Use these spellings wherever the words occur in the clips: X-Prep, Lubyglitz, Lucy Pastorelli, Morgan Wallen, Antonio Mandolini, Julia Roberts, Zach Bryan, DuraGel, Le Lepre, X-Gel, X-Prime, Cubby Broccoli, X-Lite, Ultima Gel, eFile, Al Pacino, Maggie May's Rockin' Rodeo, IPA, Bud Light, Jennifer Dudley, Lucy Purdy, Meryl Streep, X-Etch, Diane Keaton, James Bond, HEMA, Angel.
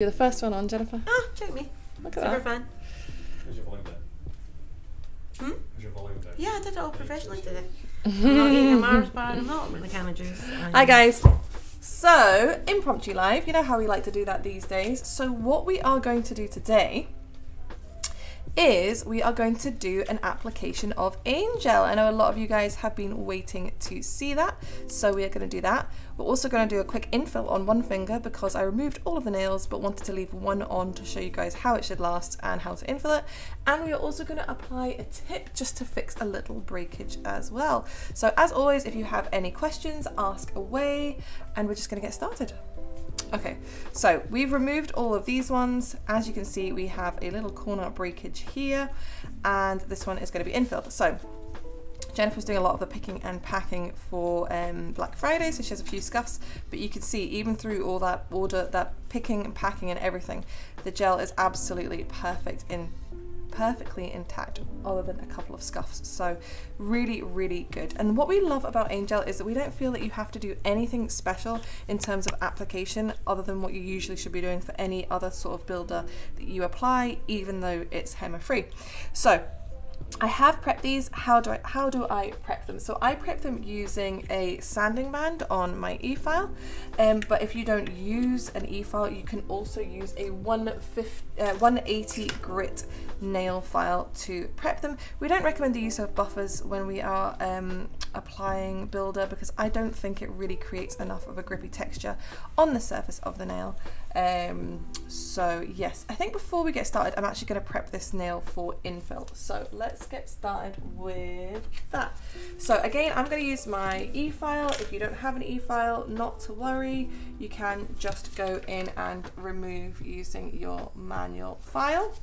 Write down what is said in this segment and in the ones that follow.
You're the first one on, Jennifer. Oh, check me. Look at that. Super fun. How's your volume down? Hmm? How's your volume down? Yeah, I did it all professionally today. I'm not eating a Mars bar, I'm not with the can of juice. Hi guys. So, impromptu live, you know how we like to do that these days. So what we are going to do today is we are going to do an application of Angel. I know a lot of you guys have been waiting to see that, so we are going to do that. We're also going to do a quick infill on one finger because I removed all of the nails but wanted to leave one on to show you guys how it should last and how to infill it. And we are also going to apply a tip just to fix a little breakage as well. So as always, if you have any questions, ask away, and we're just going to get started. Okay, so we've removed all of these ones. As you can see, we have a little corner breakage here, and this one is going to be infilled. So Jennifer's doing a lot of the picking and packing for Black Friday, so she has a few scuffs, but you can see even through all that order, that picking and packing and everything, the gel is absolutely perfectly intact other than a couple of scuffs. So really, really good. And what we love about Angel is that we don't feel that you have to do anything special in terms of application other than what you usually should be doing for any other sort of builder that you apply, even though it's HEMA free. So I have prepped these. How do I prep them? So I prep them using a sanding band on my eFile, but if you don't use an eFile, you can also use a 180 grit nail file to prep them. We don't recommend the use of buffers when we are applying builder because I don't think it really creates enough of a grippy texture on the surface of the nail. So yes, I think before we get started, I'm actually going to prep this nail for infill. So let's get started with that. So again, I'm going to use my e-file. If you don't have an e-file, not to worry. You can just go in and remove using your manual file.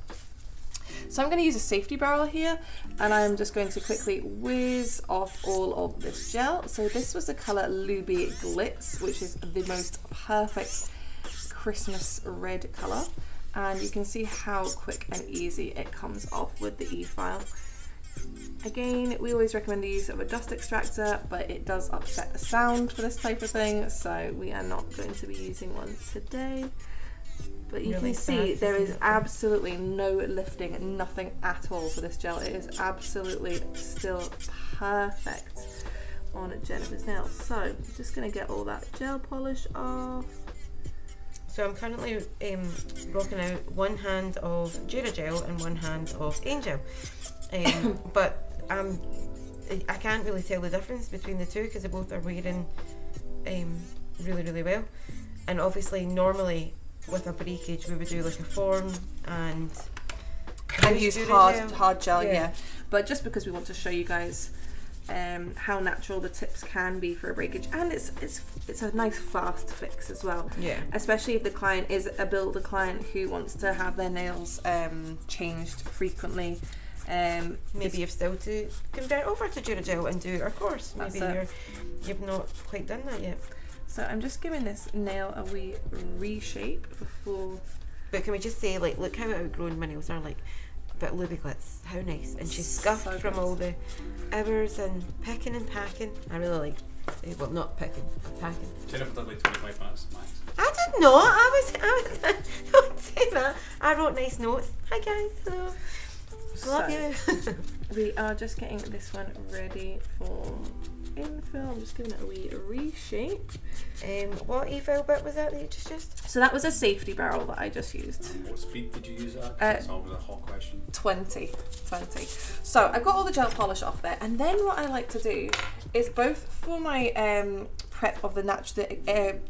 So I'm going to use a safety barrel here, and I'm just going to quickly whiz off all of this gel. So this was the color Lubyglitz, which is the most perfect Christmas red color, and you can see how quick and easy it comes off with the e-file. Again, we always recommend the use of a dust extractor, but it does upset the sound for this type of thing, so we are not going to be using one today. But you can see there is absolutely no lifting, nothing at all for this gel. It is absolutely still perfect on Jennifer's nails. So just going to get all that gel polish off. So I'm currently rocking out one hand of DuraGel and one hand of Angel, but I can't really tell the difference between the two because they both are wearing really, really well. And obviously normally with a breakage we would do like a form and use hard gel, yeah. But just because we want to show you guys how natural the tips can be for a breakage, and it's a nice fast fix as well, yeah, especially if the client is a builder client who wants to have their nails changed frequently. Maybe you've still to convert over to DuraGel and do our course. Maybe you've not quite done that yet. So I'm just giving this nail a wee reshape before. But can we just say, like, look how outgrown my nails are, like, but Lubyglitz, how nice. And she's scuffed so from all the hours and picking and packing. I really like, well, not picking, but packing. Jennifer Dudley, 25 minutes max. I did not. I was don't say that. I wrote nice notes. Hi guys, hello. So, love you. We are just getting this one ready for infill. I'm just giving it a wee reshape. What eFile bit was that you just used? So that was a safety barrel that I just used. What speed did you use at? That's always a hot question. 20. So I've got all the gel polish off there, and then what I like to do is both for my prep of the natural,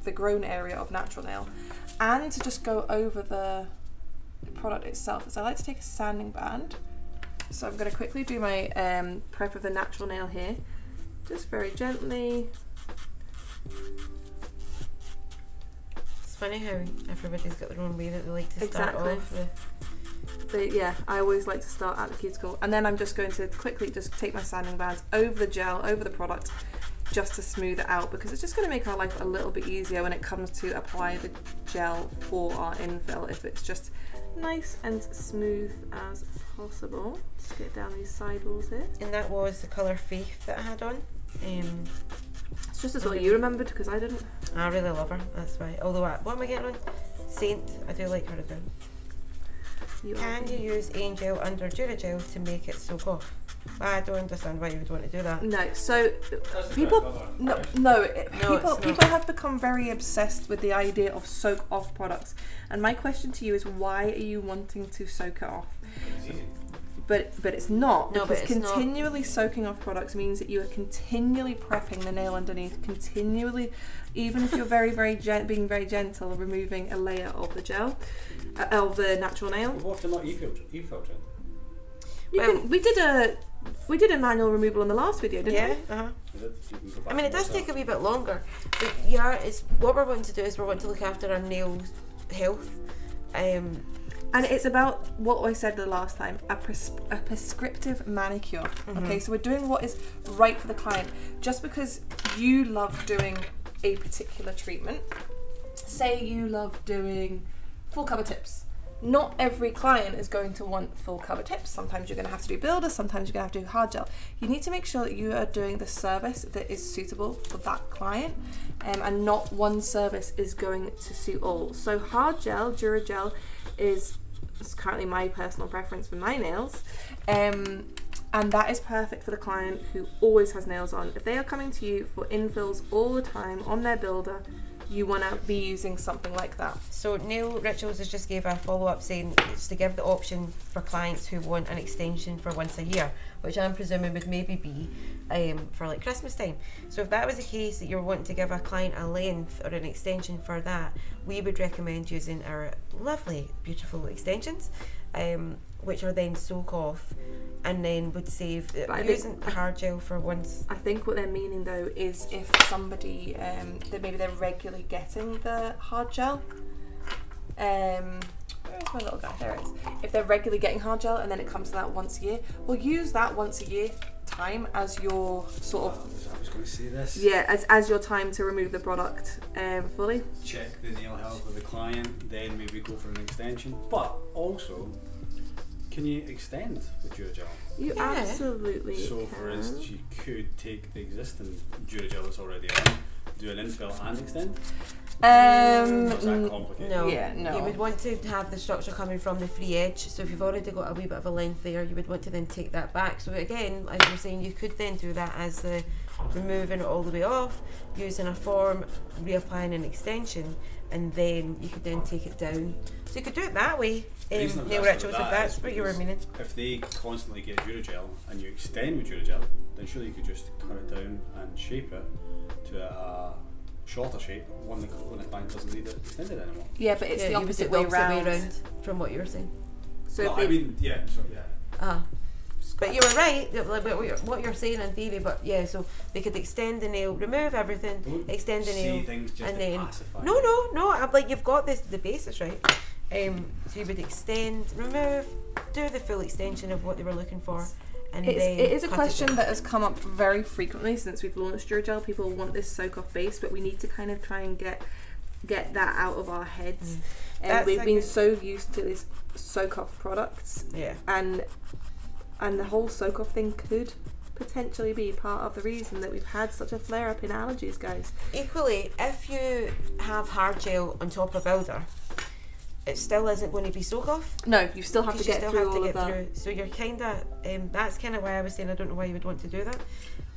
the grown area of natural nail, and to just go over the product itself, is I like to take a sanding band. So I'm going to quickly do my prep of the natural nail here. Just very gently. It's funny how everybody's got their own way that they like to start off with. So yeah, I always like to start at the cuticle, and then I'm just going to quickly just take my sanding bands over the gel, over the product, just to smooth it out, because it's just going to make our life a little bit easier when it comes to apply the gel for our infill, if it's just nice and smooth as possible. Just get down these sidewalls here. And that was the colour Faith that I had on. It's just as well you remembered, because I didn't. I really love her, that's why. Although, what am I getting on? I do like her though. Can you use Angel under DuraGel to make it soak off? I don't understand why you would want to do that. No, so people have become very obsessed with the idea of soak off products, and my question to you is, why are you wanting to soak it off? But it's not, because continually soaking off products means that you are continually prepping the nail underneath, continually, even if you're being very gentle, removing a layer of the gel, of the natural nail. What if they're not e-filtering? We did a manual removal on the last video, didn't we? Yeah. I mean, it does take a wee bit longer, but what we're wanting to do is we're wanting to look after our nail health. And it's about what I said the last time, a prescriptive manicure. Okay, so we're doing what is right for the client. Just because you love doing a particular treatment, say you love doing full cover tips. Not every client is going to want full cover tips. Sometimes you're going to have to do builders, sometimes you're going to have to do hard gel. You need to make sure that you are doing the service that is suitable for that client, and not one service is going to suit all. So hard gel, DuraGel, is currently my personal preference for my nails, and that is perfect for the client who always has nails on. If they are coming to you for infills all the time on their builder, you want to be using something like that. So Nail Rituals has just gave a follow-up saying it's to give the option for clients who want an extension for once a year, which I'm presuming would maybe be for like Christmas time. So if that was the case, that you're wanting to give a client a length or an extension for that, we would recommend using our lovely, beautiful extensions, which are then soak off, and then would save using hard gel for once. I think what they're meaning though is if somebody that maybe they're regularly getting the hard gel, where's my little guy? There it is. If they're regularly getting hard gel and then it comes to that once a year, we'll use that once a year time as your sort of. I was going to say this. Yeah, as your time to remove the product fully. Check the nail health of the client, then maybe go for an extension, but also. Can you extend the DuraGel? You absolutely can. So for instance, you could take the existing DuraGel that's already on, do an infill and extend? Is that complicated? No. Yeah, no. You would want to have the structure coming from the free edge, so if you've already got a wee bit of a length there, you would want to then take that back. So again, as you're saying, you could then do that as the removing it all the way off, using a form, reapplying an extension, and then you could then take it down. So you could do it that way. Nail Rituals, if that's what you were meaning. If they constantly get DuraGel and you extend with DuraGel, then surely you could just cut it down and shape it to a shorter shape, one that when the client doesn't need it extended anymore. Yeah, but it's the opposite way around from what you were saying. So no, I mean, yeah, so yeah. But you were right, what you're saying in theory, but yeah, so they could extend the nail, remove everything, extend the nail, and then I'm like, you've got this, the basis right. So you would extend, remove, do the full extension of what they were looking for, and then it is a question that has come up very frequently since we've launched DuraGel. People want this soak off base, but we need to kind of try and get that out of our heads. And we've been so used to these soak off products, and the whole soak off thing could potentially be part of the reason that we've had such a flare up in allergies, guys. Equally, if you have hard gel on top of builder, it still isn't going to be soak off. No, you still have to get through all of that. So you're kind of, that's kind of why I was saying I don't know why you would want to do that.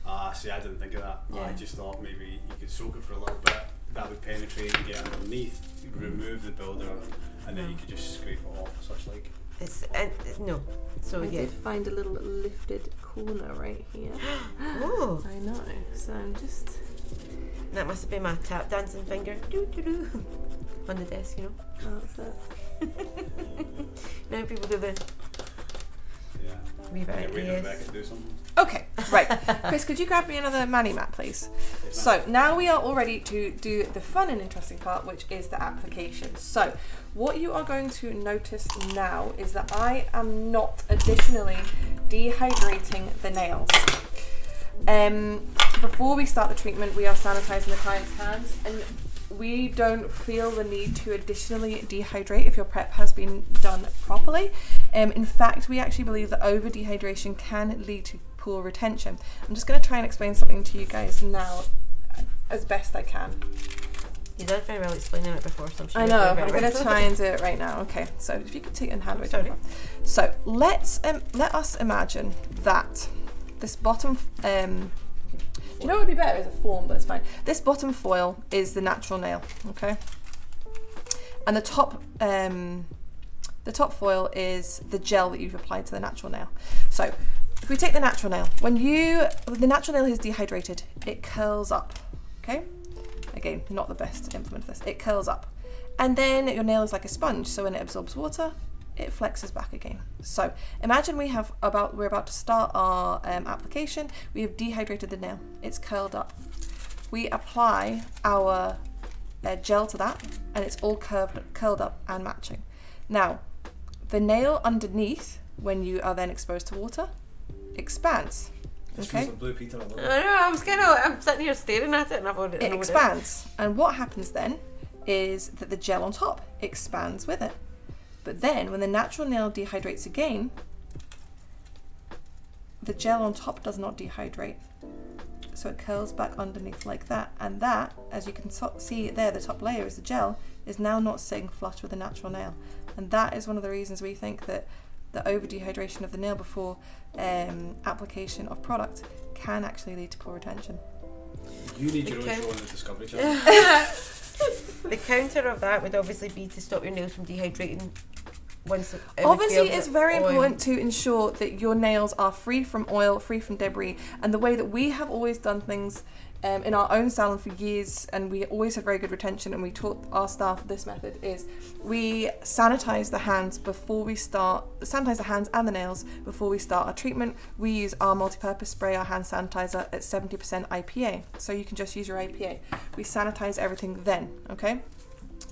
Ah, see, I didn't think of that. Yeah. I just thought maybe you could soak it for a little bit, that would penetrate and get underneath, remove the builder, and then you could just scrape it off, such like. No. So I did find a little lifted corner right here. Oh! I know, so I'm just... That must be my tap dancing finger. Doo doo doo. On the desk, you know. Oh, that's it. Now people do the... Yeah. Okay, right. Chris, could you grab me another mani mat, please? So now we are all ready to do the fun and interesting part, which is the application. So what you are going to notice now is that I am not additionally dehydrating the nails. Before we start the treatment, we are sanitizing the client's hands, and we don't feel the need to additionally dehydrate if your prep has been done properly. In fact, we actually believe that over dehydration can lead to poor retention. I'm just going to try and explain something to you guys now as best I can. You did very well explaining it before, so I'm sure. I know. I'm going to try and do it right now. Okay. So if you could take and hand it over. So let's let us imagine that this bottom. Do you know what would be better? Is a form, but it's fine. This bottom foil is the natural nail. Okay. And the top foil is the gel that you've applied to the natural nail. So if we take the natural nail, when the natural nail is dehydrated, it curls up. Okay. Again, not the best to implement this. It curls up. And then your nail is like a sponge, so when it absorbs water, it flexes back again. So imagine we have we're about to start our application. We have dehydrated the nail. It's curled up. We apply our gel to that, and it's all curled up and matching. Now, the nail underneath, when you are then exposed to water, expands. Okay. Blue Peter, I know, I was kind of, I'm sitting here staring at it and I've already. It expands, and what happens then is that the gel on top expands with it. But then when the natural nail dehydrates again, the gel on top does not dehydrate. So it curls back underneath like that, and that, as you can see there, the top layer is the gel, is now not sitting flush with the natural nail. And that is one of the reasons we think that the over dehydration of the nail before application of product can actually lead to poor retention. You need your own show on the Discovery Channel. The counter of that would obviously be to stop your nails from dehydrating. Once obviously it's very important to ensure that your nails are free from oil, free from debris, and the way that we have always done things in our own salon for years, and we always have very good retention, and we taught our staff this method, is we sanitize the hands before we start, sanitize the hands and the nails before we start our treatment. We use our multi-purpose spray, our hand sanitizer at 70% IPA, so you can just use your IPA. We sanitize everything then, okay?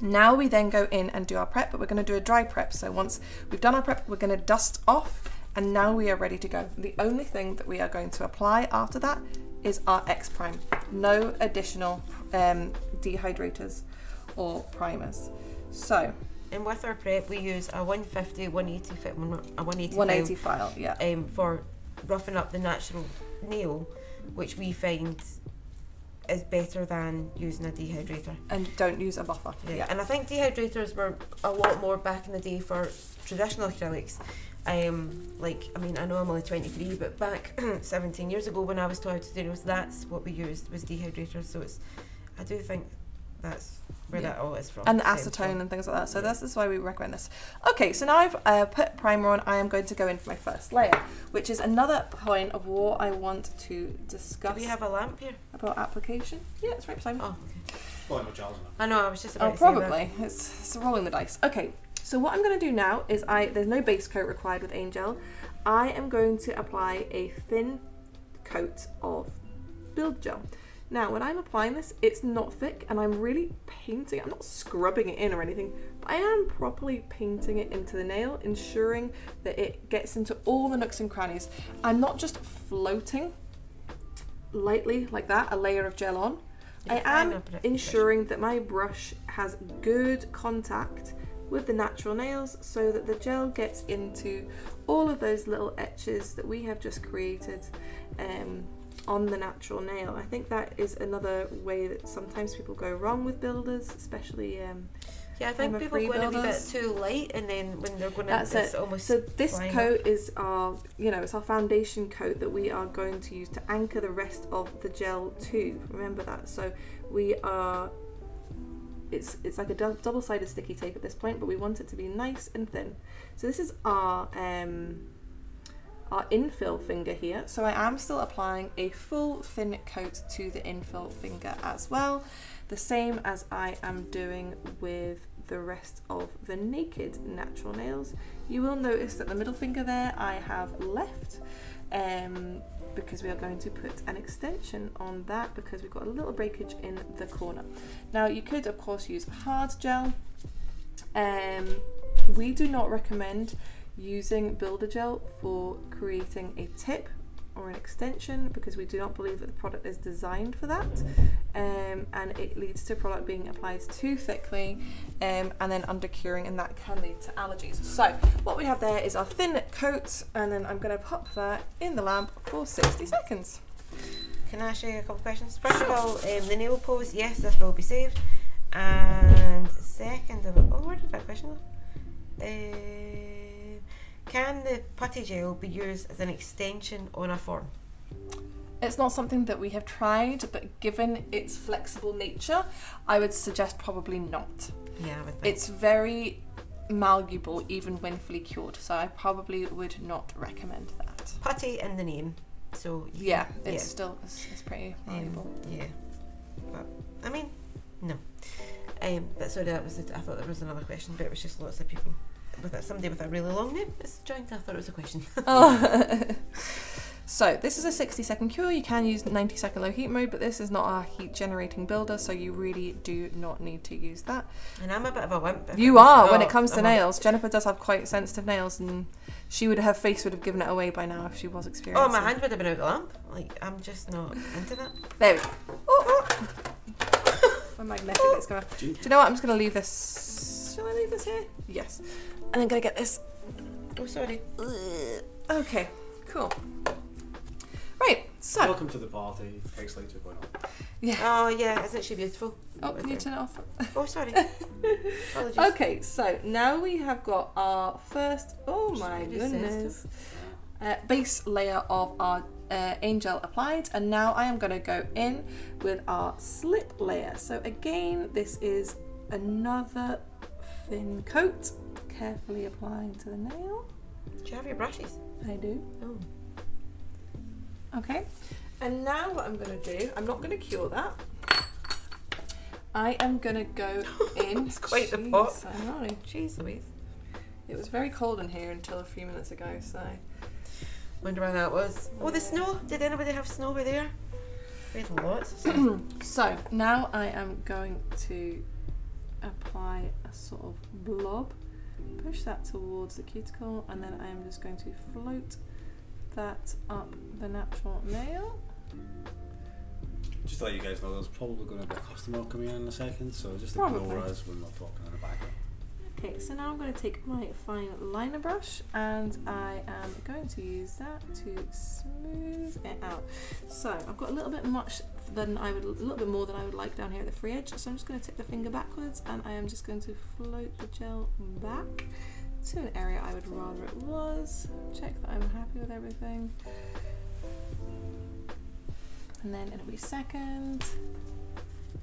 Now we then go in and do our prep, but we're going to do a dry prep. So once we've done our prep, we're going to dust off, and now we are ready to go. The only thing that we are going to apply after that is our X-Prime. No additional dehydrators or primers. So, and with our prep, we use a 150, 180, 180 file, yeah, for roughing up the natural nail, which we find is better than using a dehydrator. And don't use a buffer. Yeah. Yeah. And I think dehydrators were a lot more back in the day for traditional acrylics. I mean, I know I'm only 23, but back 17 years ago when I was taught how to do nails, that's what we used was dehydrators. So it's, I do think that's where that all is from. And the acetone and things like that. So this is why we recommend this. Okay, so now I've put primer on, I am going to go in for my first layer, which is another point of what I want to discuss. Do we have a lamp here? About application? Yeah, it's right beside me. Oh, okay. Well, no jars. I know, I was just about to say that. Oh, probably. It's rolling the dice. Okay. So what I'm going to do now is there's no base coat required with Angel. I am going to apply a thin coat of build gel. Now when I'm applying this, it's not thick, and I'm really painting it. I'm not scrubbing it in or anything, but I am properly painting it into the nail, ensuring that it gets into all the nooks and crannies. I'm not just floating lightly like that, a layer of gel on. I am ensuring that my brush has good contact with the natural nails so that the gel gets into all of those little etches that we have just created on the natural nail. I think that is another way that sometimes people go wrong with builders, especially yeah, I think people are going to be a bit too light, and then when they're going to, it's almost. So this coat is our, you know, it's our foundation coat that we are going to use to anchor the rest of the gel to. Remember that. So we are. It's like a double-sided sticky tape at this point, but we want it to be nice and thin. So this is our infill finger here. So I am still applying a full thin coat to the infill finger as well, the same as I am doing with the rest of the naked natural nails. You will notice that the middle finger there I have left, because we are going to put an extension on that because we've got a little breakage in the corner. Now you could of course use hard gel. We do not recommend using builder gel for creating a tip or an extension because we do not believe that the product is designed for that, and it leads to product being applied too thickly and then under curing, and that can lead to allergies. So what we have there is our thin coat, and then I'm going to pop that in the lamp for 60 seconds. Can I ask you a couple of questions? First of all, the nail pose, yes, this will be saved. And second of all, where did that question go? Can the putty gel be used as an extension on a form? It's not something that we have tried, but given its flexible nature, I would suggest probably not. Yeah, I would think. It's very malleable even when fully cured, so I probably would not recommend that. Putty in the name, so yeah, can, it's still it's pretty malleable. Yeah, but I mean, no. But sorry, that was I thought there was another question, but it was just lots of people with it. Somebody with a really long name is joined. I thought it was a question. Oh. So this is a 60-second cure. You can use 90-second low heat mode, but this is not a heat generating builder, so you really do not need to use that. And I'm a bit of a wimp. You are, when it comes to nails. Jennifer does have quite sensitive nails, and she would, her face would have given it away by now if she was experiencing. Oh, my hand would have been out the lamp. Like, I'm just not into that. There we go. Oh, oh. My magnetic is going to... Do you know what? I'm just going to leave this... Shall I leave this here? Yes. And I'm going to get this. Oh, sorry. Okay, cool. Right, so welcome to the party, X-Lite 2.0. Yeah. Oh yeah, isn't she beautiful? Oh, can you turn it off? Oh, sorry. Apologies. Okay, so now we have got our first. Oh my goodness. Base layer of our Angel applied, and now I am going to go in with our slip layer. So again, this is another thin coat, carefully applying to the nail. Do you have your brushes? I do. Oh. Okay, and now what I'm going to do, I'm not going to cure that. I am going to go in. It's quite the pot. I know. Jeez Louise. It was very cold in here until a few minutes ago, so. Wonder why that was. Oh, the snow. Did anybody have snow over there? We had lots of snow. So now I am going to apply a sort of blob. Push that towards the cuticle, and then I am just going to float that up the natural nail. Just to let you guys know, there's probably going to be a customer coming in a second, so just ignore us when we're talking in the background. Okay, so now I'm going to take my fine liner brush, and I am going to use that to smooth it out. So I've got a little bit much than I would, a little bit more than I would like down here at the free edge. So I'm just going to tip the finger backwards, and I am just going to float the gel back to an area I would rather it was. Check that I'm happy with everything. And then in a wee second,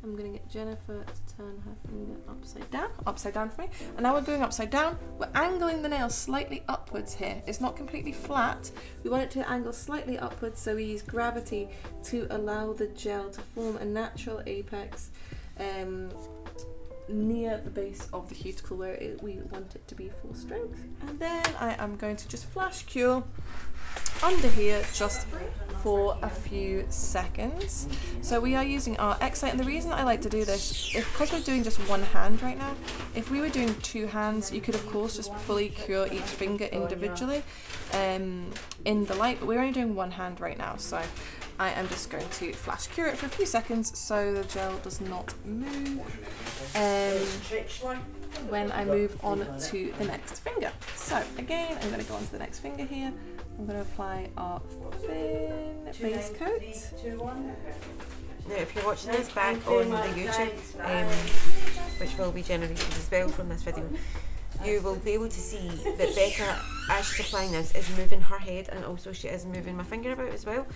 I'm gonna get Jennifer to turn her finger upside down for me. And now we're going upside down, we're angling the nail slightly upwards here. It's not completely flat. We want it to angle slightly upwards, so we use gravity to allow the gel to form a natural apex near the base of the cuticle where we want it to be full strength. And then I am going to just flash cure under here just for a few seconds. So we are using our X-Lite, and the reason I like to do this is because we're doing just one hand right now. If we were doing two hands, you could of course just fully cure each finger individually in the light, but we're only doing one hand right now, so I am just going to flash cure it for a few seconds so the gel does not move when I move on to the next finger. So again, I'm going to go on to the next finger here. I'm going to apply our thin base coat. Now if you're watching this back on the YouTube, which will be generated as well from this video, you will be able to see that Becca, as she's applying this, is moving her head, and also she is moving my finger about as well.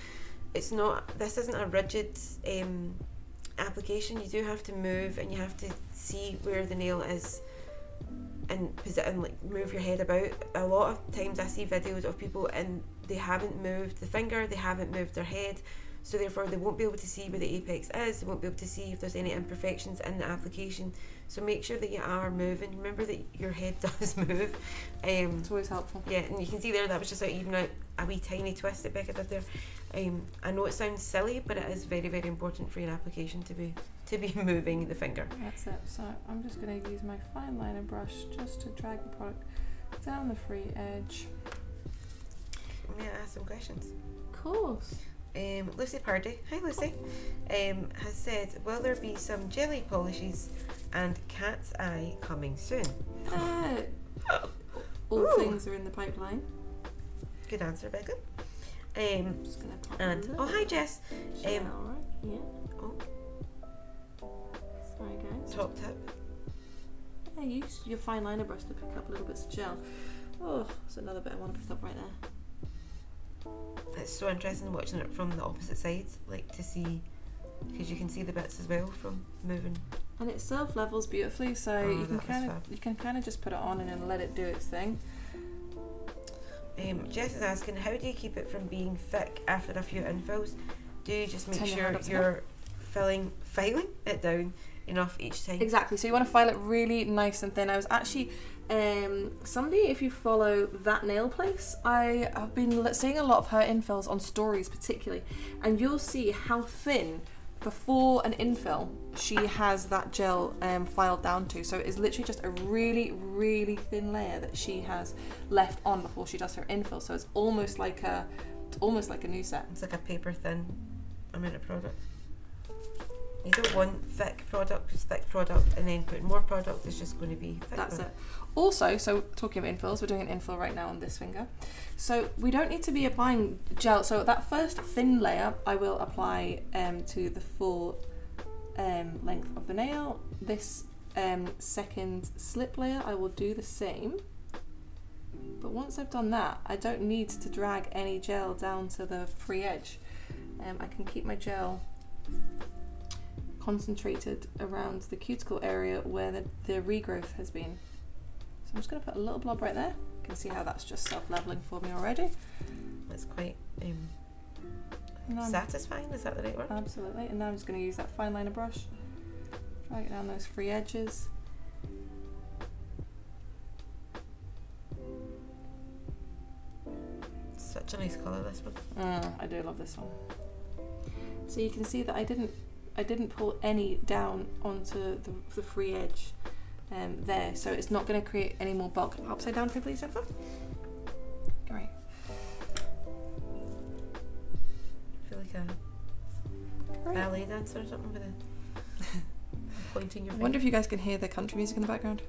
It's not, this isn't a rigid application. You do have to move, and you have to see where the nail is and like move your head about. A lot of times I see videos of people and they haven't moved the finger, they haven't moved their head, so therefore they won't be able to see where the apex is, they won't be able to see if there's any imperfections in the application. So make sure that you are moving. Remember that your head does move. It's always helpful. Yeah, and you can see there that was just like even a wee tiny twist that Becca did there. I know it sounds silly, but it is very, very important for your application to be moving the finger. That's it. So I'm just going to use my fine liner brush just to drag the product down the free edge. I'm going to ask some questions. Cool. Lucy Purdy, hi Lucy, has said, will there be some jelly polishes and cat's eye coming soon? All Ooh. Things are in the pipeline. Good answer, Becca. I'm just gonna pop and oh hi Jess. Right? Yeah. Oh. Sorry guys. top tip. Yeah, use your fine liner brush to pick up little bits of gel. Oh, that's another bit I want to pick up right there. It's so interesting watching it from the opposite sides, like to see, because you can see the bits as well from moving. And it self levels beautifully, so you can kind of just put it on and then let it do its thing. Jess is asking, how do you keep it from being thick after a few infills? Do you just make sure you're filing it down enough each time? Exactly, so you want to file it really nice and thin. I was actually, somebody, if you follow That Nail Place, I have been seeing a lot of her infills on stories particularly, and you'll see how thin before an infill she has that gel filed down to. So it's literally just a really, really thin layer that she has left on before she does her infill. So it's almost like a, new set. It's like a paper thin amount of product. You don't want thick product, because thick product and then putting more product is just going to be thick. That's it. Also, so talking of infills, we're doing an infill right now on this finger. So we don't need to be applying gel. So that first thin layer I will apply to the full length of the nail. This second slip layer I will do the same. But once I've done that, I don't need to drag any gel down to the free edge. I can keep my gel concentrated around the cuticle area where the regrowth has been. So I'm just going to put a little blob right there. You can see how that's just self-leveling for me already. That's quite satisfying, is that the right word? Absolutely, and now I'm just going to use that fine liner brush, drag it down those free edges. Such a nice colour, this one. I do love this one. So you can see that I didn't pull any down onto the free edge there, so it's not going to create any more bulk. Upside down for me, please, Jennifer. Great. I feel like a ballet dancer or something with a pointing your finger. I wonder if you guys can hear the country music in the background.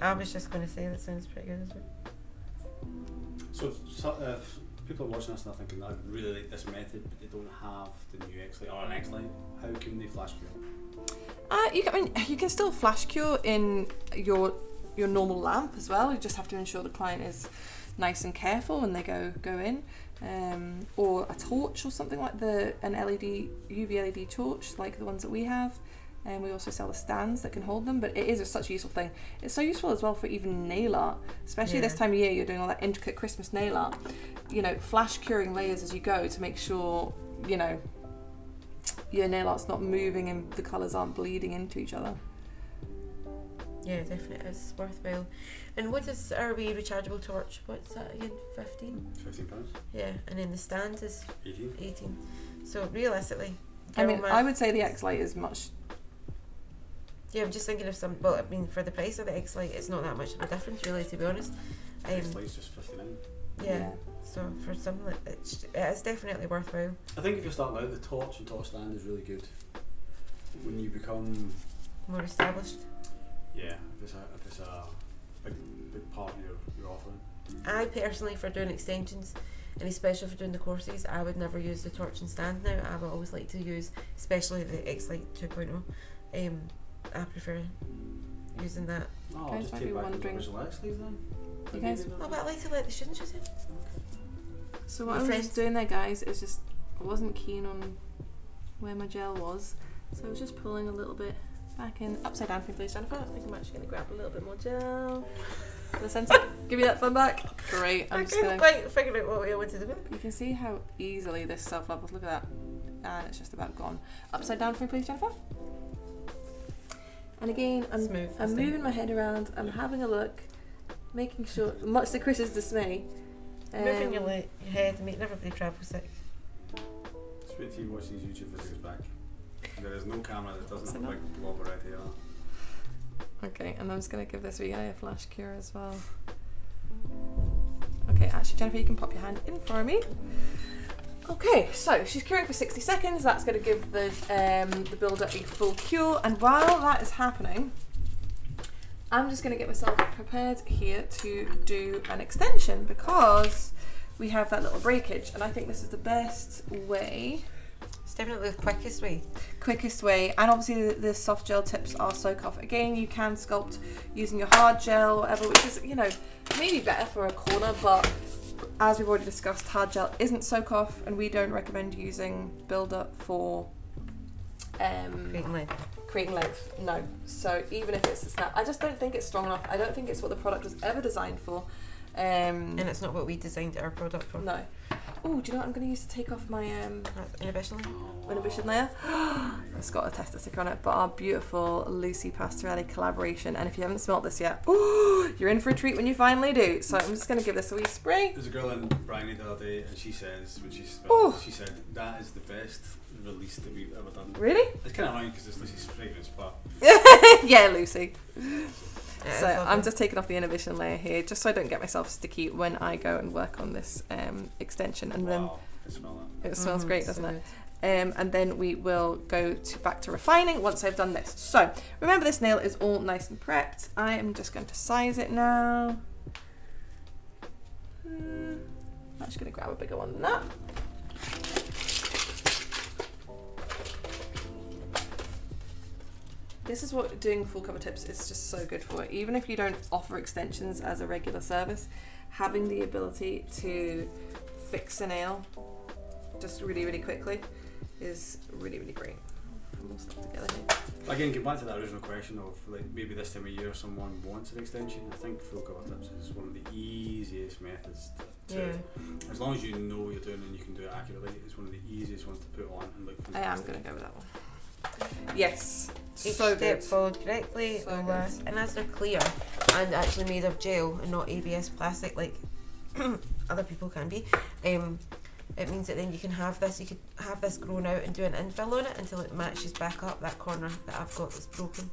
I was just going to say that sounds pretty good as well. So, people are watching this and they're thinking, I really like this method, but they don't have the new X-Lite or an X-Lite. How can they flash cure? You can still flash cure in your normal lamp as well. You just have to ensure the client is nice and careful when they go in. Or a torch or something like an LED, UV LED torch like the ones that we have. And we also sell the stands that can hold them, but it is such a useful thing. It's so useful as well for even nail art, especially this time of year. You're doing all that intricate Christmas nail art, you know, flash curing layers as you go to make sure, you know, your nail art's not moving and the colours aren't bleeding into each other. Yeah, definitely, it's worthwhile. And what is our wee rechargeable torch? What's that again? 15? £15. Yeah, and then the stand is 18. So realistically, I mean, I would say the X-Lite is much. Yeah, I'm just thinking of some. Well, I mean, for the price of the X-Lite, it's not that much of a difference, really, to be honest. X-Lite's just 59. Yeah. So for something like that, it's definitely worthwhile. I think if you're starting out, the torch and torch stand is really good. When you become more established. Yeah, if it's a big part of your offering. I personally, for doing extensions, and especially for doing the courses, I would never use the torch and stand now. I would always like to use, especially the X-Lite 2.0. I prefer using that. Oh, guys just might be wondering. You guys, but I like to let the students use it. So what I was just doing there, guys, is just I wasn't keen on where my gel was, so I was just pulling a little bit back in. Upside down, please, Jennifer. I think I'm actually going to grab a little bit more gel. The center, give me that thumb back. Great. I'm just going to quite figure out what we wanted to do. You can see how easily this self levels. Look at that, and it's just about gone. Upside down for me, please, Jennifer. And again, I'm moving my head around, I'm having a look, making sure, much to Chris's dismay. Moving your head and making everybody travel sick. Just wait till you watch these YouTube videos back. There is no camera that doesn't have a big blob or anything on. Okay, and I'm just going to give this wee guy a flash cure as well. Okay, actually, Jennifer, you can pop your hand in for me. Okay, so she's curing for 60 seconds. That's going to give the builder a full cure. And while that is happening, I'm just going to get myself prepared here to do an extension because we have that little breakage. And I think this is the best way It's definitely the quickest way. Quickest way. And obviously the soft gel tips are soak off. Again, you can sculpt using your hard gel, whatever, which is, you know, maybe better for a corner, but as we've already discussed, hard gel isn't soak off, and we don't recommend using build-up for creating length. Creating length, no. So even if it's a snap, I just don't think it's strong enough. I don't think it's what the product was ever designed for. And it's not what we designed our product for. No. Oh, do you know what I'm going to use to take off my inhibition layer? Inhibition layer. It's got a tester sticker on it, but our beautiful Lucy Pastorelli collaboration. And if you haven't smelt this yet, ooh, you're in for a treat when you finally do. So I'm just going to give this a wee spray. There's a girl in Bryony the other day, and she says, when she smelled, she said, that is the best release that we've ever done. Really? It's kind of annoying because it's Lucy's fragrance, but... Yeah, Lucy. Yeah, so I'm just taking off the inhibition layer here, just so I don't get myself sticky when I go and work on this extension. And then it smells great, doesn't it? And then we will go back to refining once I've done this. So remember, this nail is all nice and prepped. I am just going to size it now. I'm actually going to grab a bigger one than that. This is what doing full cover tips is just so good for. Even if you don't offer extensions as a regular service, having the ability to fix a nail just really, really quickly is really, really great. More stuff together here. Again, get back to that original question of like maybe this time of year someone wants an extension. I think full cover tips is one of the easiest methods to, as long as you know what you're doing and you can do it accurately, it's one of the easiest ones to put on and look for. I am going to go with that one. Yes, each so step good. Followed correctly, so and as they're clear and actually made of gel and not ABS plastic like other people can be, it means that then you can have this. You could have this grown out and do an infill on it until it matches back up that corner that I've got that's broken.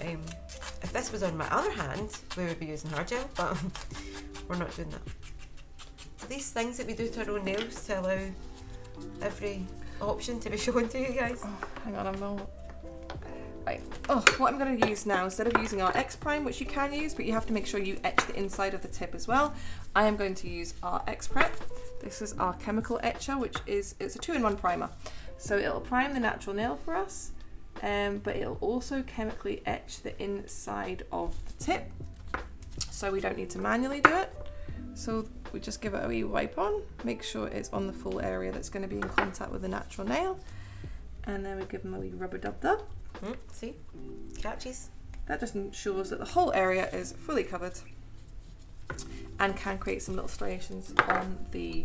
If this was on my other hand, we would be using hard gel, but we're not doing that. These things that we do to our own nails to allow every option to be shown to you guys. Oh, hang on, I'm not... Right. Oh, what I'm going to use now, instead of using our X-Prime, which you can use, but you have to make sure you etch the inside of the tip as well, I am going to use our X-Prep. This is our chemical etcher, which is, it's a 2-in-1 primer. So it'll prime the natural nail for us, but it'll also chemically etch the inside of the tip. So we don't need to manually do it. So we just give it a wee wipe on, make sure it's on the full area that's going to be in contact with the natural nail, and then we give them a wee rubber dub. See? Catches. That just ensures that the whole area is fully covered and can create some little striations on the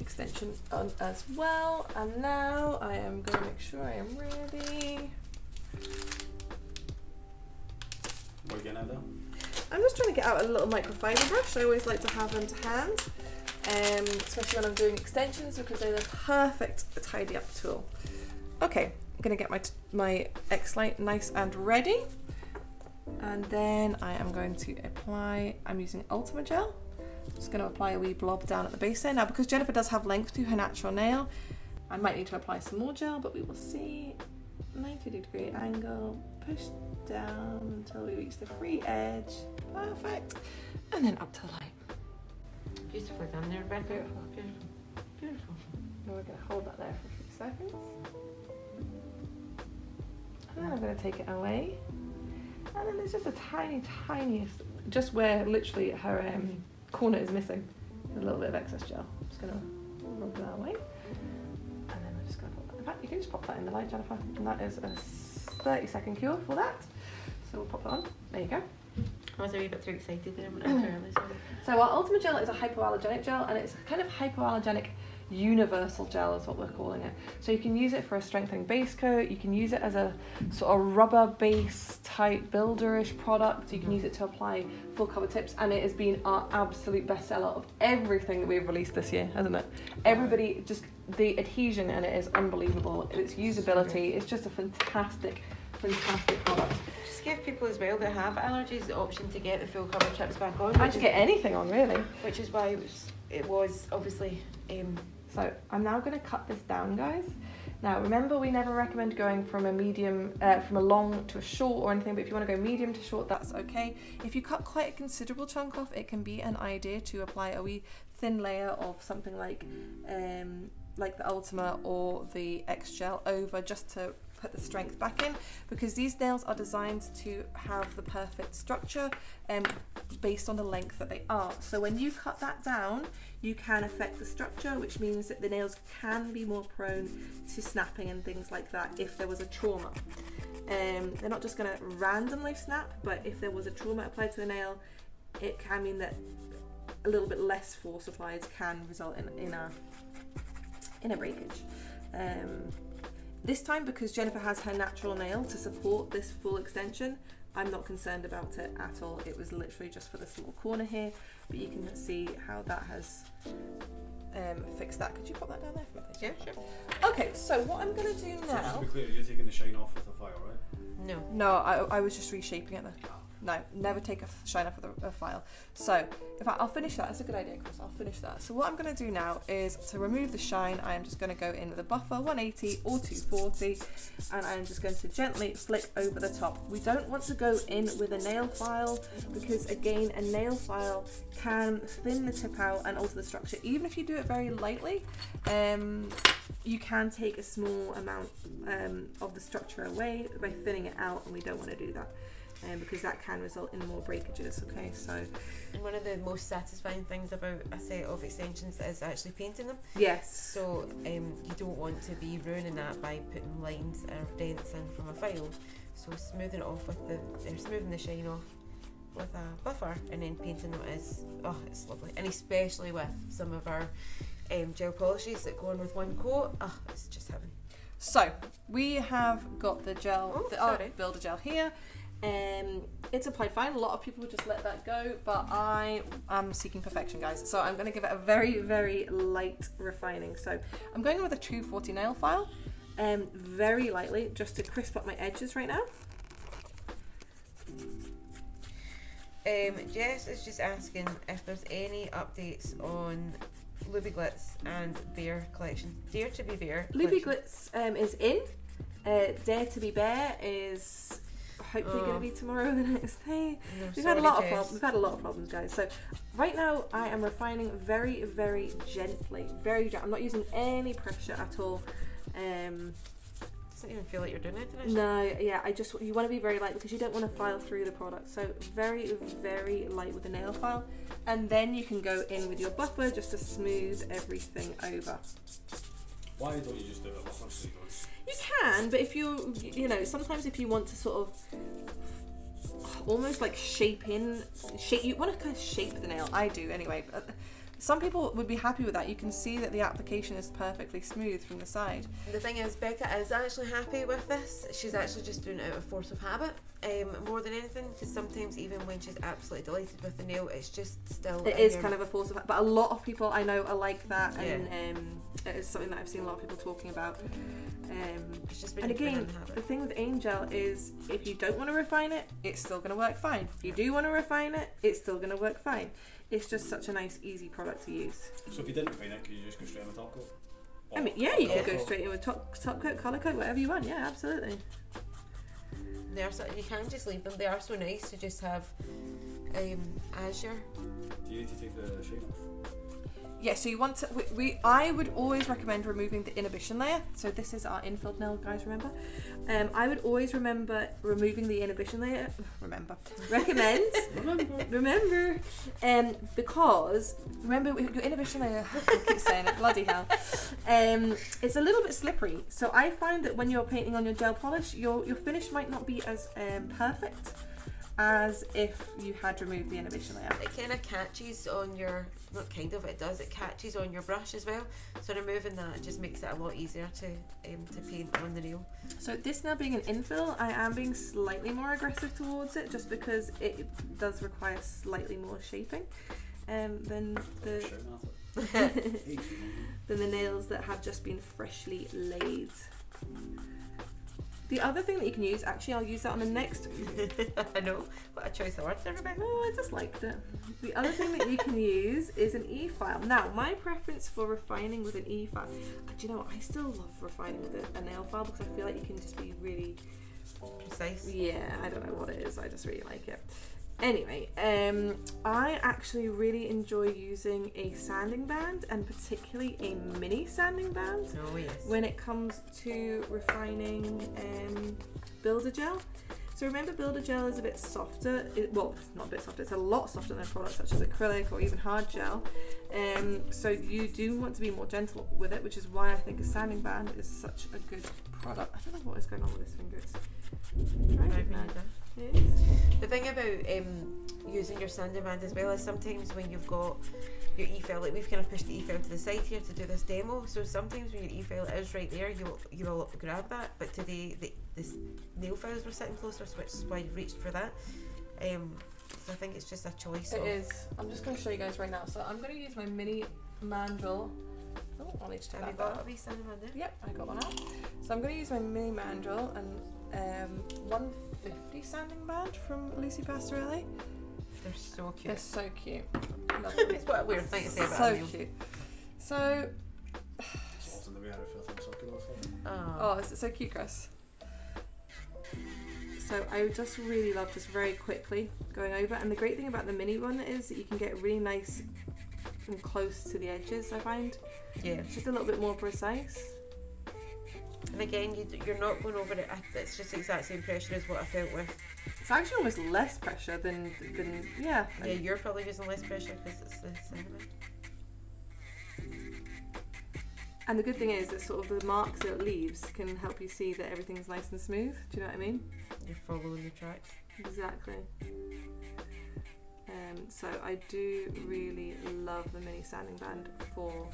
extension as well. And now I am going to make sure I am ready. We're going to have that. I'm just trying to get out a little microfiber brush. I always like to have them to hand, especially when I'm doing extensions, because they're the perfect tidy up tool. Okay, I'm going to get my X-Lite nice and ready, and then I am going to apply, I'm using Ultima Gel. I'm just going to apply a wee blob down at the base there. Now, because Jennifer does have length to her natural nail, I might need to apply some more gel, but we will see. 90-degree angle, push down until we reach the free edge. Perfect. And then up to the light. Beautiful down there, Rebecca. Beautiful, beautiful, beautiful. And we're going to hold that there for a few seconds. And then I'm going to take it away. And then there's just a tiny, tiniest, just where literally her corner is missing, there's a little bit of excess gel. I'm just going to rub that away. You can just pop that in the light, Jennifer, and that is a 30-second cure for that. So we'll pop that on. There you go. I was a wee bit too excited there. So our Ultima Gel is a hypoallergenic gel, and it's kind of hypoallergenic universal gel is what we're calling it. So you can use it for a strengthening base coat. You can use it as a sort of rubber base type builderish product. You can use it to apply full cover tips, and it has been our absolute bestseller of everything that we've released this year, hasn't it? Everybody just the adhesion, and it is unbelievable. Its usability, it's just a fantastic, fantastic product. Just give people as well that have allergies the option to get the full cover tips back on. And to get anything on really, which is why it was obviously. So I'm now going to cut this down, guys. Now remember, we never recommend going from a medium, from a long to a short or anything, but if you want to go medium to short, that's okay. If you cut quite a considerable chunk off, it can be an idea to apply a wee thin layer of something like like the Ultima or the X-Gel over just to put the strength back in, because these nails are designed to have the perfect structure based on the length that they are. So when you cut that down, you can affect the structure, which means that the nails can be more prone to snapping and things like that if there was a trauma. They're not just going to randomly snap, but if there was a trauma applied to the nail, it can mean that a little bit less force applied can result in a breakage. This time, because Jennifer has her natural nail to support this full extension, I'm not concerned about it at all. It was literally just for this little corner here, but you can see how that has fixed that. Could you pop that down there for me, please? Yeah, sure. Okay, so what I'm going to do now... So just to be clear, you're taking the shine off with the file, right? No. No, I was just reshaping it there. No, never take a shine off with a file. So, in fact, I'll finish that. That's a good idea, Chris. I'll finish that. So what I'm going to do now is to remove the shine. I am just going to go in with a buffer, 180 or 240, and I'm just going to gently flick over the top. We don't want to go in with a nail file because, again, a nail file can thin the tip out and alter the structure. Even if you do it very lightly, you can take a small amount of the structure away by thinning it out, and we don't want to do that. Because that can result in more breakages, okay? So, and one of the most satisfying things about a set of extensions is actually painting them. Yes. So you don't want to be ruining that by putting lines or dents in from a file. So smoothing it off with the, smoothing the shine off with a buffer and then painting them is, oh, it's lovely. And especially with some of our gel polishes that go on with one coat, oh, it's just heaven. So we have got the gel, Builder Gel here. It's applied fine. A lot of people would just let that go, but I am seeking perfection, guys, so I'm going to give it a very, very light refining. So I'm going with a 240 nail file, very lightly, just to crisp up my edges right now. Jess is just asking if there's any updates on Lubyglitz and Bear collection. Dare to be Bear. Lubyglitz is in. Dare to be Bear is hopefully going to be tomorrow or the next day. We've had a lot of problems, guys. So right now I am refining very, very gently. I'm not using any pressure at all. Doesn't even feel like you're doing it, does it? No, yeah. You want to be very light because you don't want to file through the product. So very, very light with a nail file, and then you can go in with your buffer just to smooth everything over. Why don't you just do it like once a week? You can, but if you, sometimes if you want to sort of almost like shape, you want to kind of shape the nail. I do anyway, but some people would be happy with that. You can see that the application is perfectly smooth from the side. The thing is, Becca is actually happy with this. She's actually just doing it out of force of habit, more than anything, because sometimes even when she's absolutely delighted with the nail, it's just still... It is kind of a force of habit, but a lot of people I know are like that, yeah. And it is something that I've seen a lot of people talking about. It's just really, and again, the thing with Angel is if you don't want to refine it, it's still going to work fine. If you do want to refine it, it's still going to work fine. It's just such a nice, easy product to use. So if you didn't refine it, could you just go straight in with top coat? I mean, yeah, you could go straight in with top coat, colour coat, whatever you want. Yeah, absolutely. They are so, you can just leave them. They are so nice to just have azure. Do you need to take the shade off? Yeah, so you want to, I would always recommend removing the inhibition layer. So this is our infilled nail, guys, remember? I would always removing the inhibition layer, because, remember, your inhibition layer, I keep saying it, bloody hell, it's a little bit slippery. So I find that when you're painting on your gel polish, your finish might not be as perfect as if you had removed the inhibition layer. It kind of catches on your, it catches on your brush as well. So removing that just makes it a lot easier to paint on the nail. So this now being an infill, I am being slightly more aggressive towards it just because it does require slightly more shaping than the than the nails that have just been freshly laid. The other thing that you can use, actually, I'll use that on the next. I know, what a choice of words, everybody. Oh, I just liked it. The other thing that you can use is an e-file. Now, my preference for refining with an e-file, do you know what? I still love refining with a nail file because I feel like you can just be really precise. Yeah, I don't know what it is. I just really like it. Anyway, I actually really enjoy using a sanding band, and particularly a mini sanding band, when it comes to refining builder gel. So remember, builder gel is a bit softer, well, it's not a bit softer, it's a lot softer than products such as acrylic or even hard gel. So you do want to be more gentle with it, which is why I think a sanding band is such a good product. I don't know what is going on with this finger. The thing about using your sanding band as well is sometimes when you've got your eFile, like we've kind of pushed the eFile to the side here to do this demo, so sometimes when your eFile is right there, you will grab that, but today the nail files were sitting closer, so which is why you reached for that. So I think it's just a choice. I'm just going to show you guys right now. So I'm going to use my mini mandrel. Oh, I'll need to take that out. Have you got a wee sanding band there? Yep, I got one out. So I'm going to use my mini mandrel and 150 sanding band from Lucy Pastorelli. They're so cute. They're so cute. It's what a weird thing to say about them. So cute. So. Oh, is it so cute, Chris? So I just really love this very quickly going over. And the great thing about the mini one is that you can get really nice and close to the edges, I find. Yeah. It's just a little bit more precise. And again, you're not going over it. It's just the exact same pressure as what I felt with. It's actually almost less pressure than yeah. Yeah, you're probably using less pressure because it's the cinnamon. And the good thing is that sort of the marks that it leaves can help you see that everything's nice and smooth. Do you know what I mean? You're following the tracks. Exactly. So I do really love the mini sanding band for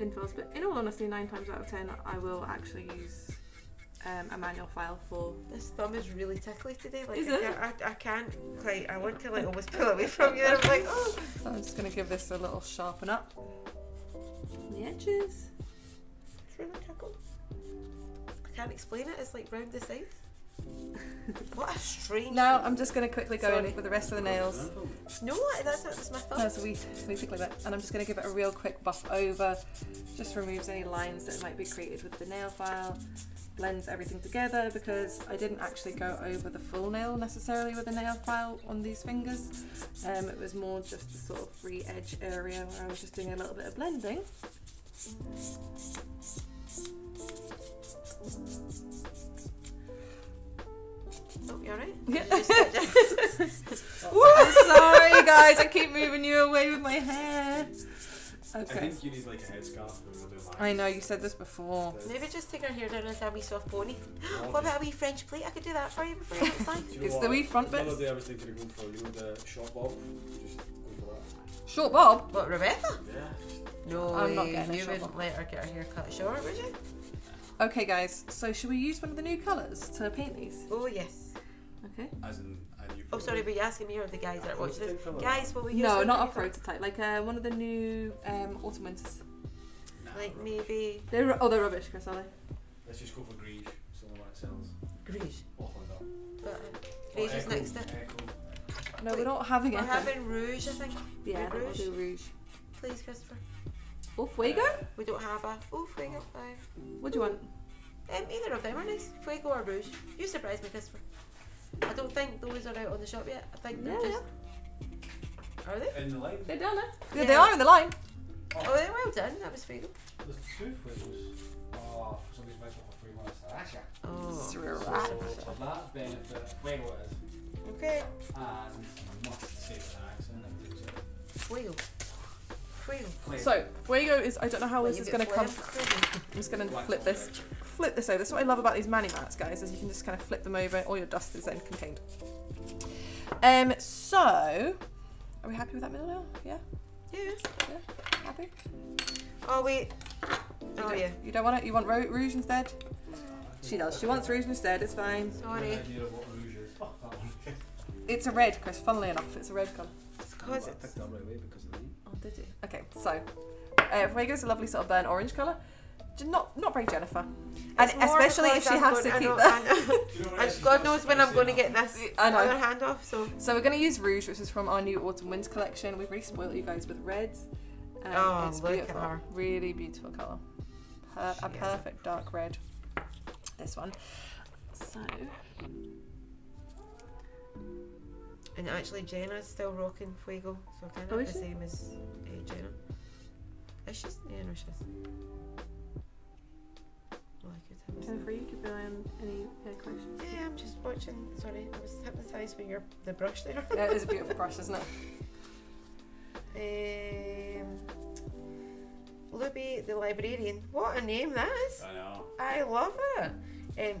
infills, but in all honesty, 9 times out of 10, I will actually use a manual file for. This thumb is really tickly today. Like, is it? I can't quite. I want to like almost pull away from you. And I'm like, oh. So I'm just gonna give this a little sharpen up. The edges. It's really tickly. I can't explain it. It's like round the sides. What a strange. Now I'm just going to quickly go in with the rest of the nails. No, that's not just my thumb. That's a wee tickly bit, and I'm just going to give it a real quick buff over. Just removes any lines that might be created with the nail file. Blends everything together, because I didn't actually go over the full nail necessarily with the nail file on these fingers. It was more just the sort of free edge area where I was just doing a little bit of blending. Oh, you alright? Yeah. Oh, sorry guys, I keep moving you away with my hair. Okay. I think you need like a headscarf. I know, you said this before. Maybe just take our hair down and a wee soft pony. What about a wee French plate? I could do that for you before you outside. It's the wee front bits. Another day I was thinking of going for you with the short bob. Just go for that. Short bob? What, Rebecca? Yeah. No, I'm not getting a short bob. You wouldn't let her get her hair cut short, would you? Okay guys, so should we use one of the new colours to paint these? Oh yes. Okay. As in oh, sorry, but you're asking me or the guys that watch this. Guys, what we use? No, not a prototype. Like one of the new autumn winters. Nah, like rubbish. Maybe. They're they're rubbish, Chris, are they? Let's just go for Grige, someone that sells. Grige. What Grige is next to. No, we're not having it. We're having Rouge, I think. Yeah, we'll do Rouge. Please, Christopher. Oh, Fuego? We don't have a. Oh, Fuego. What do you want? Either of them are nice. Fuego or Rouge. You surprised me, Christopher. I don't think those are out on the shop yet. I think they're just. Yeah. Are they? In the line. They're done, yeah. They are in the line. Oh, they're well done. That was Fuego. There's two Fuegos. Oh, somebody's making up a free one. Sriracha. Oh, Sriracha. So, that benefit, Fuego it is. Okay. And I must say with an accent. Fuego. Fuego. So, Fuego is. I don't know how this is going to come. I'm just going to flip this. Flip this over. That's what I love about these mani mats, guys, is you can just kind of flip them over. All your dust is then contained. So, are we happy with that middle nail? Yeah? Yeah. Yeah? Happy? Oh, wait. Oh, yeah. You don't want it? You want Rouge instead? She does. She wants Rouge instead. It's fine. Sorry. It's a red, Chris. Funnily enough, it's a red colour. It's because it's... I picked it up right away because of the heat. Oh, did you? Okay, so. Fuego's a lovely sort of burnt orange colour. Not very Jennifer, and especially if she has to keep that. God knows when I'm going to get this other hand off. So we're going to use Rouge, which is from our new autumn winter collection. We've really spoiled you guys with reds. Oh, it's beautiful, really beautiful colour. A perfect dark red. This one. So And actually Jenna's still rocking Fuego, so kind of the same as Jenna. Is she? Yeah, no, she's. Well, I could have. For you, keep an eye on any collections. Yeah, I'm just watching. Sorry, I was hypnotised by the brush there. Yeah, it is a beautiful brush, isn't it? Luby the Librarian. What a name that is! I know. I love it.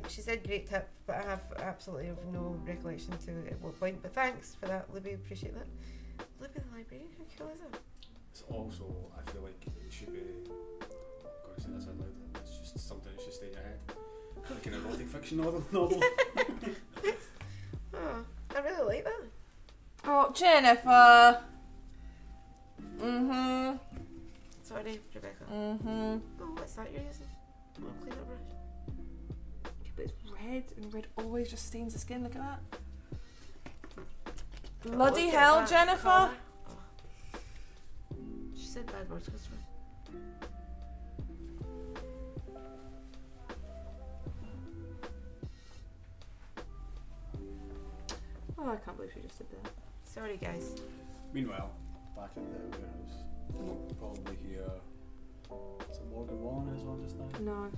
She said great tip, but I have absolutely no recollection to at what point. But thanks for that, Luby. Appreciate that. Luby the Librarian. How cool is it? It's also, I feel like it should be. I'm gonna say this out loud. It's just something that should stay in your head, like an erotic fiction novel. Oh, I really like that. Oh, Jennifer. Mhm. Sorry, Rebecca. Mhm. Oh, what's that you're using? Oh, cleaner brush. But it's red, and red always just stains the skin. Look at that. Bloody hell, that Jennifer! Oh. She said bad words. What's wrong? Oh, I can't believe she just did that. Sorry, guys. Meanwhile, back at the warehouse, we'll probably hear some Morgan Wallen as well just now. No.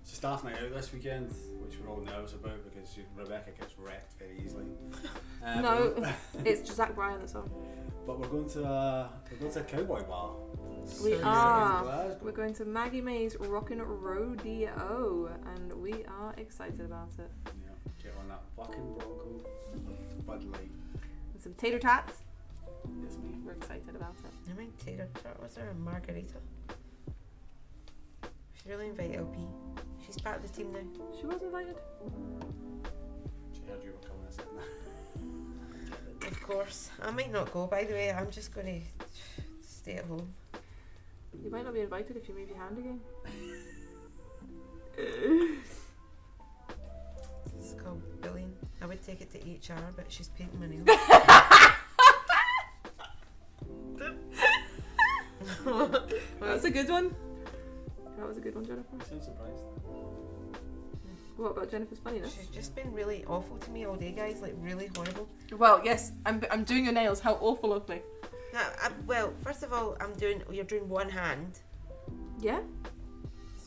It's a staff night out this weekend, which we're all nervous about because Rebecca gets wrecked very easily. No, it's just Zach Bryan that's on. But we're going to a cowboy bar. We are. We're going to Maggie May's Rockin' Rodeo, and we are excited about it. Yeah, get on that fucking Bronco, Bud Light, and some tater tots. Yes, me. We're excited about it. I mean, tater tot. Was there a margarita? She really invited LP. She's part of the team now. She was invited. She heard you were coming and said that. Of course. I might not go, by the way. I'm just going to stay at home. You might not be invited if you move your hand again. This is called Billion. I would take it to HR, but she's painting my nails. That's a good one. That was a good one, Jennifer. I'm surprised. What about Jennifer's funniness? She's just been really awful to me all day, guys. Like, really horrible. Well, yes. I'm doing your nails. How awful of me. Now, well, first of all, you're doing one hand. Yeah.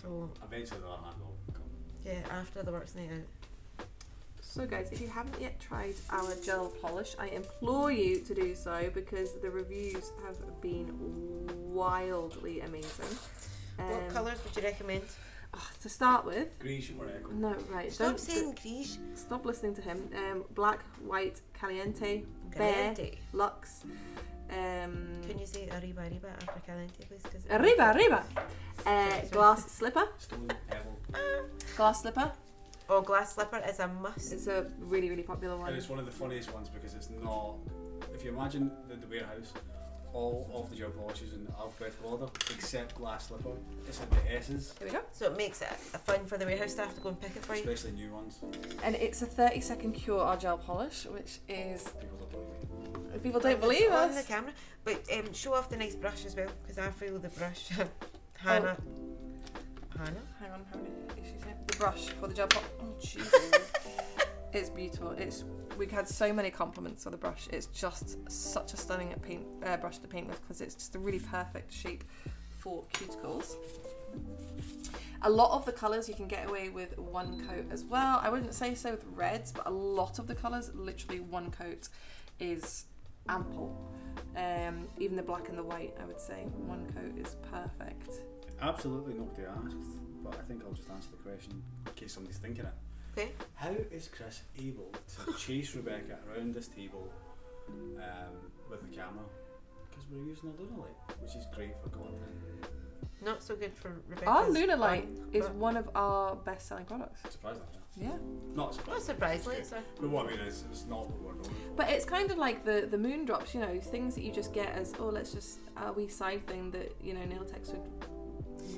So. Eventually the other hand will come. Yeah, after the work's night out. So, guys, if you haven't yet tried our gel polish, I implore you to do so because the reviews have been wildly amazing. What colours would you recommend? Oh, to start with, Grige or Echo? No, right. Stop saying Grige. Stop listening to him. Black, white, caliente, bear, lux. Can you say arriba, arriba after caliente, please? Arriba, arriba. Glass slipper. Stone Pebble. Glass slipper. Oh, glass slipper is a must. It's a really, really popular one. And it's one of the funniest ones because it's not. If you imagine the warehouse. All of the gel polishes in the alphabetical order except glass slipper. It's in the S's. There we go. So it makes it fun for the warehouse staff to go and pick it for you. Especially new ones. And it's a 30-second cure, our gel polish, which is. People don't believe me. People don't believe us. On the camera. But show off the nice brush as well, because I feel the brush. Hannah. Oh. Hannah? Hang on, how many issues here? The brush for the gel polish. Oh, Jesus. It's beautiful. We've had so many compliments for the brush. It's just such a stunning brush to paint with because it's just a really perfect shape for cuticles. A lot of the colours you can get away with one coat as well. I wouldn't say so with reds, but a lot of the colours, literally one coat is ample. Even the black and the white, I would say one coat is perfect. Absolutely nobody asked, but I think I'll just answer the question in case somebody's thinking it. Okay. How is Chris able to chase Rebecca around this table with the camera? Because we're using a Lunar Light, which is great for content. Not so good for Rebecca. Our Lunar Light is one of our best-selling products. Surprisingly, yeah. Not surprisingly. But what I mean is, it's not what we're going for. But it's kind of like the moon drops, you know, things that you just get as let's just a wee side thing that you know nail techs would.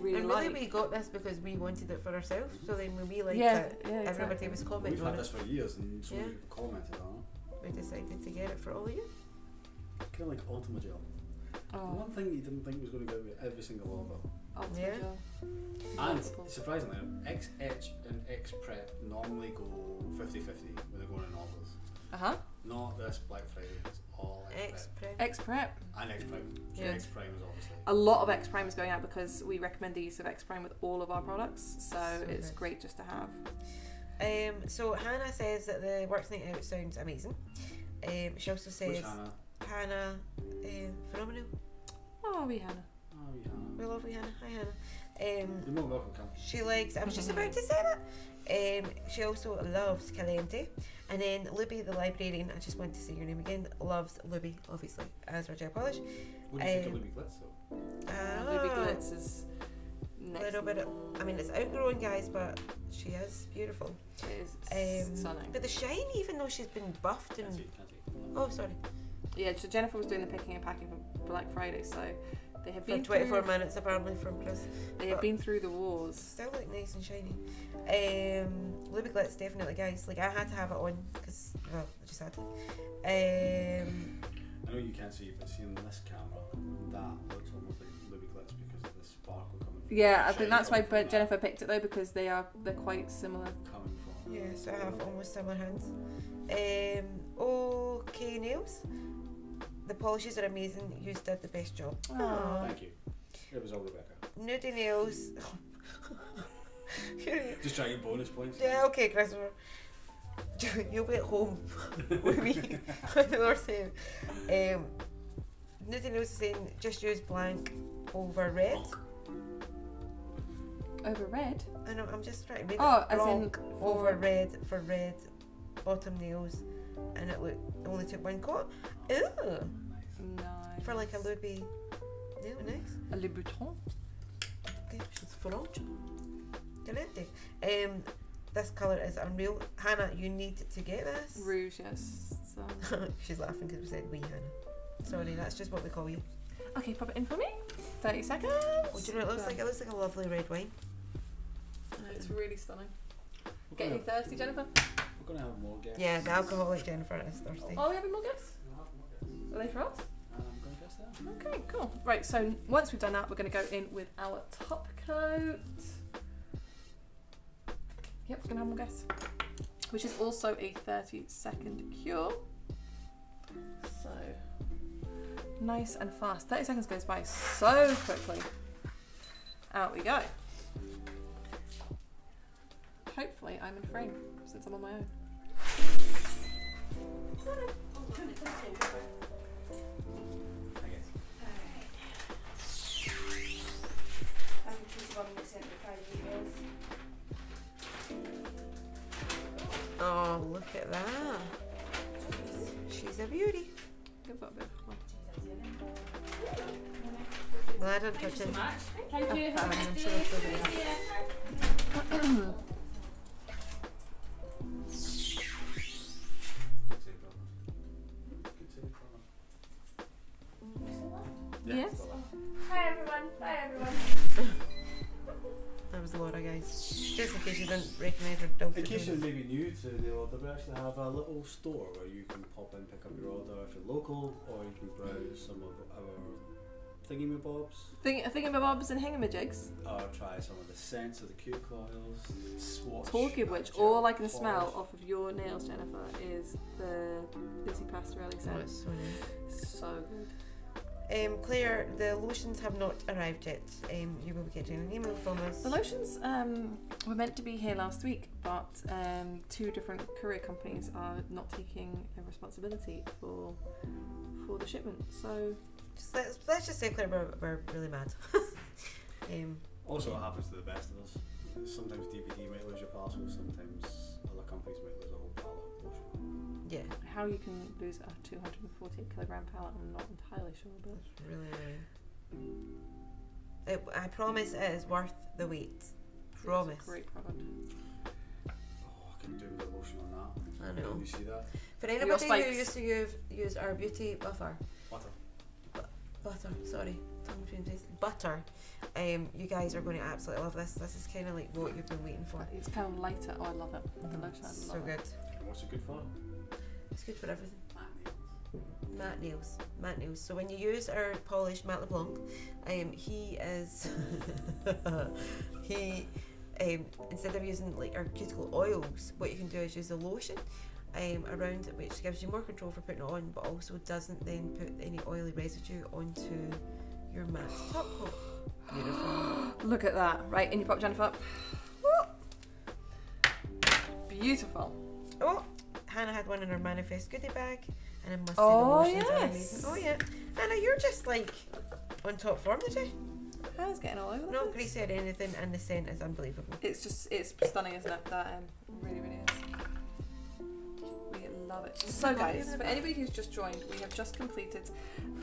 Really and really, like. We got this because we wanted it for ourselves. So then when we liked it, everybody was commenting. We've had this for years, and so many people commented on it. We decided to get it for all of you. Kind of like Ultima Gel. Oh. One thing you didn't think was going to go with every single one of them. Ultima Gel. And surprisingly, X-Etch and X-Prep normally go 50-50 when they're going in offers. Not this Black Friday, it's all X-Prep. X-Prep. And X-Prime. So yeah. X-Prime is obviously... A lot of X-Prime is going out because we recommend the use of X-Prime with all of our products, so it's great just to have. So Hannah says that the Works Night Out sounds amazing. She also says... Which Hannah? Hannah, phenomenal. Oh, wee Hannah. Oh, wee Hannah. We love wee Hannah. Hi Hannah. You're more welcome, Cam. She likes, I was just about to say that. She also loves Calente. And then Luby the librarian, I just want to say your name again, loves Luby, obviously, as our gel polish. What do you think of Lubyglitz though? Lubyglitz is next little bit of, I mean it's outgrown guys, but she is beautiful. It is stunning. But the shine, even though she's been buffed and oh sorry. Yeah, so Jennifer was doing the picking and packing for Black Friday, so they have been 24 minutes apparently from Chris. They have been through the wars. Still look nice and shiny. Lubyglitz definitely, guys. Like I had to have it on because well, I just had to. I know you can't see, but seeing this camera, that looks almost like Lubyglitz because of the sparkle coming. Yeah, I think that's why Jennifer picked it though because they're quite similar. Coming from. Yeah, so I have almost similar hands. Okay, nails. The polishes are amazing. You did the best job. Aww. Thank you. It was all Rebecca. Nudie nails. Just trying to get bonus points. Yeah, okay, Christopher. You'll be at home with me. We're saying. Nudie nails is saying just use blank over red. Over red? I know, I'm just trying to read it. Blank over red for red bottom nails. And it only took one coat. Ooh! Nice. For like a Luby. Yeah, nice. A Le Bouton. Okay, she's French. This colour is unreal. Hannah, you need to get this. Rouge, yes. So. She's laughing because we said we, Hannah. Sorry, that's just what we call you. Okay, pop it in for me. 30 seconds. Oh, do you know what it looks like? It looks like a lovely red wine. It's really stunning. Get you thirsty, Jennifer? We're going to have more guests. Yeah, the alcoholic Jennifer is thirsty. Oh, are we having more guests? Are they for us? I'm going to guess that. Okay, cool. Right, so once we've done that, we're going to go in with our top coat. Yep, we're going to have more guests. Which is also a 30-second cure. So, nice and fast. 30 seconds goes by so quickly. Out we go. Hopefully I'm in frame since I'm on my own. Oh, look at that. She's a beauty. Well, I don't touch it. Thank you. Yes. Hi everyone. Hi everyone. That was Laura, guys. Just in case you didn't recognise her. In case you're maybe new to the order, we actually have a little store where you can pop in, pick up your order if you're local, or you can browse some of our thingamabobs and hangamajigs. Or try some of the scents of the cute coils. Swatch. Talking of which, all I can smell off of your nails, Jennifer, is the Lucy Pastorelli scent. Oh, it's so nice. So good. Claire, the lotions have not arrived yet. You will be getting an email from us. The lotions were meant to be here last week, but two different courier companies are not taking responsibility for the shipment. So just let's just say, Claire, we're really mad. Also, it happens to the best of us. Sometimes DVD might lose your parcel. Sometimes other companies might lose a whole pallet of lotion. Yeah. How you can lose a 240-kilogram pallet, I'm not entirely sure, but it's really annoying. I promise it is worth the wait. Promise. It's a great product. Oh, I can do with a lotion on that. I know. You see that? For anybody who used to use our beauty butter. Sorry. Butter. You guys are going to absolutely love this. This is kind of like what you've been waiting for. It's kind of lighter. Oh, I love it. The lotion. So good. And what's it good for? It's good for everything. Matte nails. So when you use our polish, Matt LeBlanc, instead of using like our cuticle oils, what you can do is use the lotion, around it, which gives you more control for putting it on, but also doesn't then put any oily residue onto your matte top coat. Beautiful. Look at that. Right, in you pop, Jennifer. Woo! Beautiful. Oh, Hannah had one in her Manifest goodie bag, and I must say the motions are amazing. Oh yeah. Hannah, you're just like on top form today. I was getting all over. Not greasy or anything, and the scent is unbelievable. It's just, it's stunning, isn't it? That really, really is. We love it. So guys, for anybody who's just joined, we have just completed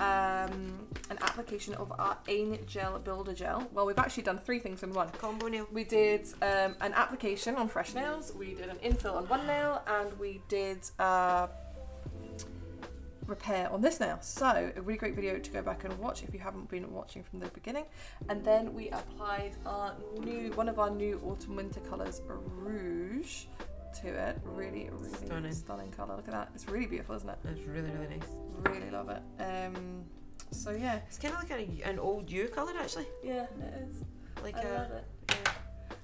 an application of our Angel DuraGel. Well, we've actually done three things in one. Combo nail. We did an application on fresh nails, we did an infill on one nail, and we did repair on this nail. So a really great video to go back and watch if you haven't been watching from the beginning. And then we applied our new, one of our new autumn winter colors, Rouge, to it. Really, really stunning color. Look at that. It's really beautiful, isn't it? It's really, really nice. Really love it. So yeah, it's kind of like an old you color actually. Yeah, it is. Like I love it. Yeah.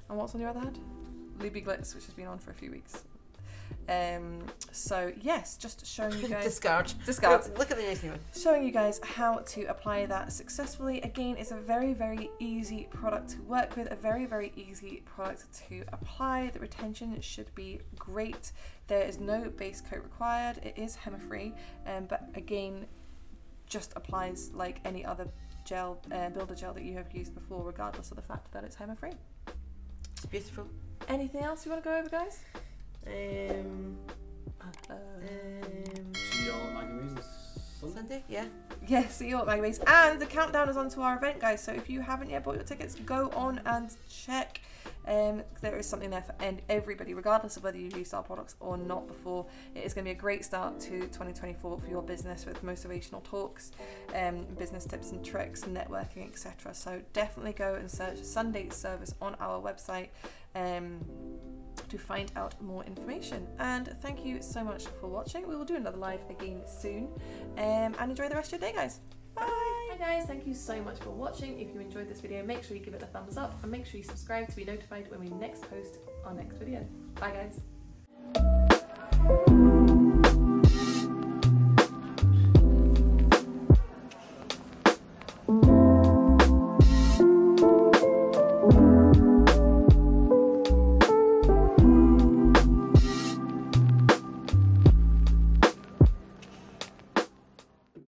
And what's on your other hand? Lubyglitz, which has been on for a few weeks. So yes, just showing you guys discard. Look at the next one. Showing you guys how to apply that successfully. Again, it's a very, very easy product to work with, a very, very easy product to apply. The retention should be great. There is no base coat required. It is HEMA free, but again, just applies like any other gel, builder gel that you have used before, regardless of the fact that it's HEMA free. It's beautiful. Anything else you want to go over, guys? See you all at Maggie May's Sunday? Yeah. Yeah, see you all at Maggie May's. And the countdown is on to our event, guys, so if you haven't yet bought your tickets, go on and check. There is something there for everybody, regardless of whether you've used our products or not before. It is going to be a great start to 2024 for your business, with motivational talks, business tips and tricks, networking, etc. So definitely go and search Sunday service on our website to find out more information. And thank you so much for watching. We will do another live again soon, and enjoy the rest of your day, guys. Bye. Hi guys, thank you so much for watching. If you enjoyed this video, make sure you give it a thumbs up, and make sure you subscribe to be notified when we next post our next video. Bye guys.